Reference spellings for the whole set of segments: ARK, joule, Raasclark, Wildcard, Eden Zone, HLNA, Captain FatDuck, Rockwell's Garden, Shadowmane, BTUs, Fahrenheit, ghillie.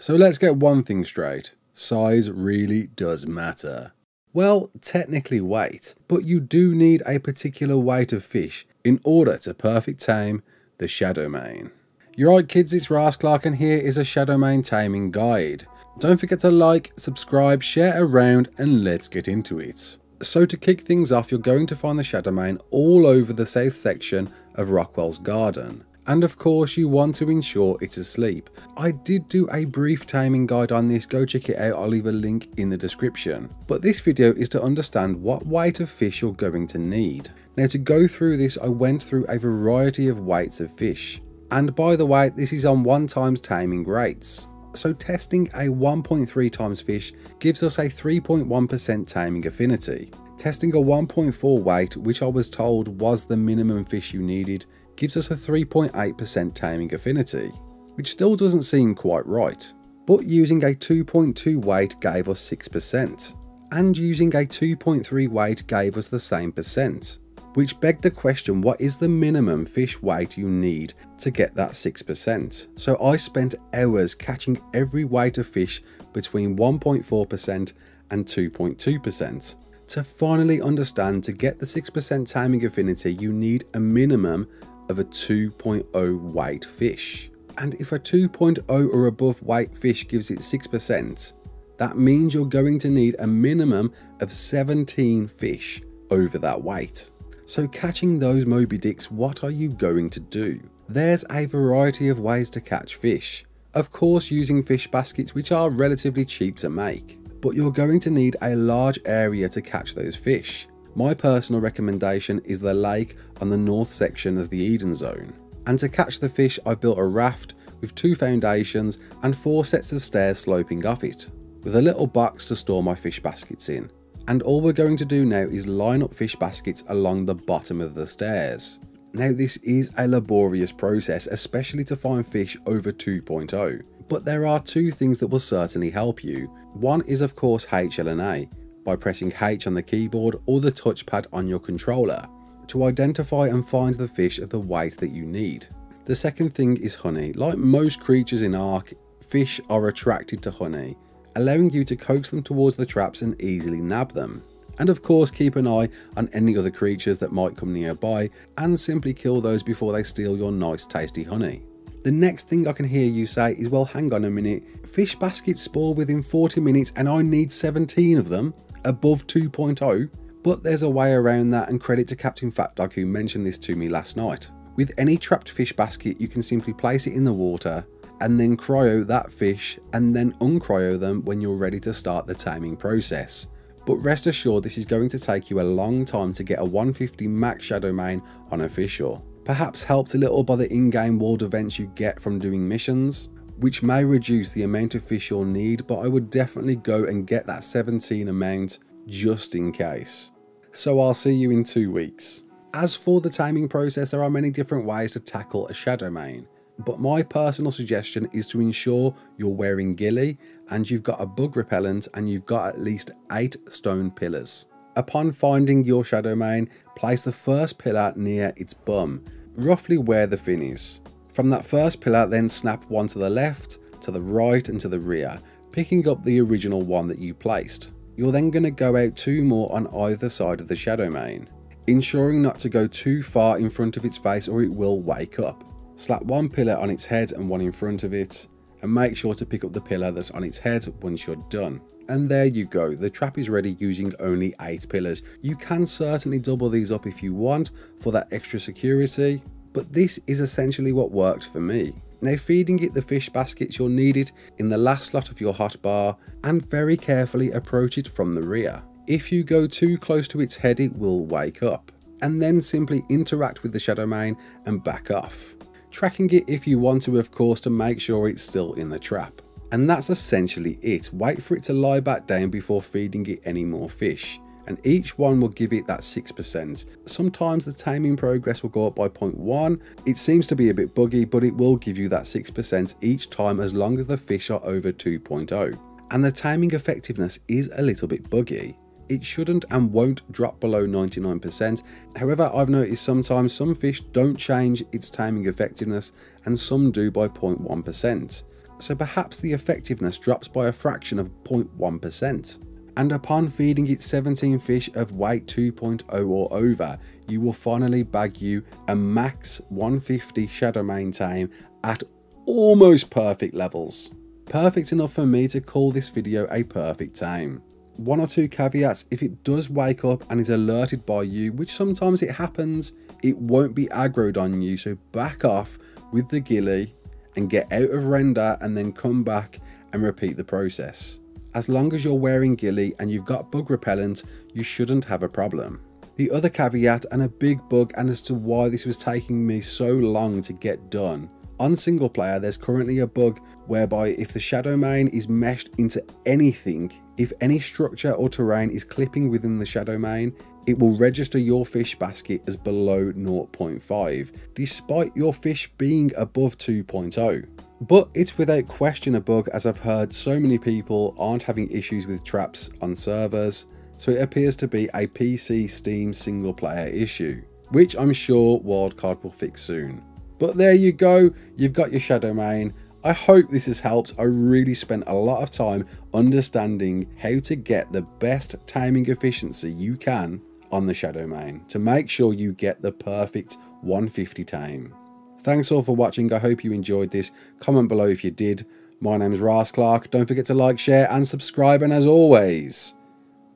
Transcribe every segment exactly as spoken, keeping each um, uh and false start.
So let's get one thing straight. Size really does matter. Well, technically weight, but you do need a particular weight of fish in order to perfect tame the Shadowmane. You're right kids, it's Raasclark and here is a Shadowmane taming guide. Don't forget to like, subscribe, share around and let's get into it. So to kick things off, you're going to find the Shadowmane all over the south section of Rockwell's Garden. And of course you want to ensure it's asleep. I did do a brief taming guide on this, go check it out, I'll leave a link in the description. But this video is to understand what weight of fish you're going to need. Now to go through this I went through a variety of weights of fish. And by the way, this is on one times taming rates. So testing a one point three times fish gives us a three point one percent taming affinity. Testing a one point four weight, which I was told was the minimum fish you needed, gives us a three point eight percent taming affinity, which still doesn't seem quite right. But using a two point two weight gave us six percent, and using a two point three weight gave us the same percent, which begged the question, what is the minimum fish weight you need to get that six percent? So I spent hours catching every weight of fish between one point four percent and two point two percent. To finally understand, to get the six percent taming affinity, you need a minimum of a two point oh weight fish. And if a two point oh or above weight fish gives it six percent, that means you're going to need a minimum of seventeen fish over that weight. So catching those Moby Dicks, what are you going to do? There's a variety of ways to catch fish. Of course using fish baskets, which are relatively cheap to make, but you're going to need a large area to catch those fish. My personal recommendation is the lake on the north section of the Eden Zone. And to catch the fish, I built a raft with two foundations and four sets of stairs sloping off it, with a little box to store my fish baskets in. And all we're going to do now is line up fish baskets along the bottom of the stairs. Now this is a laborious process, especially to find fish over two point oh, but there are two things that will certainly help you. One is of course H L N A, by pressing H on the keyboard or the touchpad on your controller to identify and find the fish of the weight that you need. The second thing is honey. Like most creatures in Ark, fish are attracted to honey, allowing you to coax them towards the traps and easily nab them. And of course keep an eye on any other creatures that might come nearby and simply kill those before they steal your nice tasty honey. The next thing I can hear you say is, well hang on a minute, fish baskets spawn within forty minutes and I need seventeen of them above two point oh, but there's a way around that, and credit to Captain FatDuck who mentioned this to me last night. With any trapped fish basket you can simply place it in the water and then cryo that fish and then uncryo them when you're ready to start the taming process. But rest assured this is going to take you a long time to get a one fifty max Shadowmane on a fish or. Perhaps helped a little by the in-game world events you get from doing missions, which may reduce the amount of fish you'll need, but I would definitely go and get that seventeen amount just in case. So I'll see you in two weeks. As for the taming process, there are many different ways to tackle a Shadowmane, but my personal suggestion is to ensure you're wearing ghillie and you've got a bug repellent and you've got at least eight stone pillars. Upon finding your Shadowmane, place the first pillar near its bum, roughly where the fin is. From that first pillar then snap one to the left, to the right and to the rear, picking up the original one that you placed. You're then going to go out two more on either side of the Shadowmane, ensuring not to go too far in front of its face or it will wake up. Slap one pillar on its head and one in front of it, and make sure to pick up the pillar that's on its head once you're done. And there you go, the trap is ready using only eight pillars. You can certainly double these up if you want for that extra security, but this is essentially what worked for me. Now feeding it the fish baskets you'll need it in the last slot of your hotbar and very carefully approach it from the rear. If you go too close to its head it will wake up, and then simply interact with the Shadowmane and back off. Tracking it if you want to of course to make sure it's still in the trap. And that's essentially it, wait for it to lie back down before feeding it any more fish. And each one will give it that six percent. Sometimes the taming progress will go up by zero point one. It seems to be a bit buggy, but it will give you that six percent each time as long as the fish are over two point oh. And the taming effectiveness is a little bit buggy. It shouldn't and won't drop below ninety-nine percent. However, I've noticed sometimes some fish don't change its taming effectiveness and some do by zero point one percent. so perhaps the effectiveness drops by a fraction of zero point one percent. And upon feeding it seventeen fish of weight two point oh or over, you will finally bag you a max one fifty Shadowmane tame at almost perfect levels. Perfect enough for me to call this video a perfect tame. One or two caveats: if it does wake up and is alerted by you, which sometimes it happens, it won't be aggroed on you, so back off with the ghillie and get out of render and then come back and repeat the process. As long as you're wearing ghillie and you've got bug repellent, you shouldn't have a problem. The other caveat, and a big bug, and as to why this was taking me so long to get done. On single player, there's currently a bug whereby if the Shadowmane is meshed into anything, if any structure or terrain is clipping within the Shadowmane, it will register your fish basket as below zero point five, despite your fish being above two point oh. But it's without question a bug, as I've heard so many people aren't having issues with traps on servers, so it appears to be a P C Steam single player issue, which I'm sure Wildcard will fix soon. But there you go, you've got your Shadowmane. I hope this has helped. I really spent a lot of time understanding how to get the best timing efficiency you can on the Shadowmane to make sure you get the perfect one fifty tame. Thanks all for watching. I hope you enjoyed this. Comment below if you did. My name's Raasclark. Don't forget to like, share and subscribe, and as always,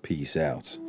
peace out.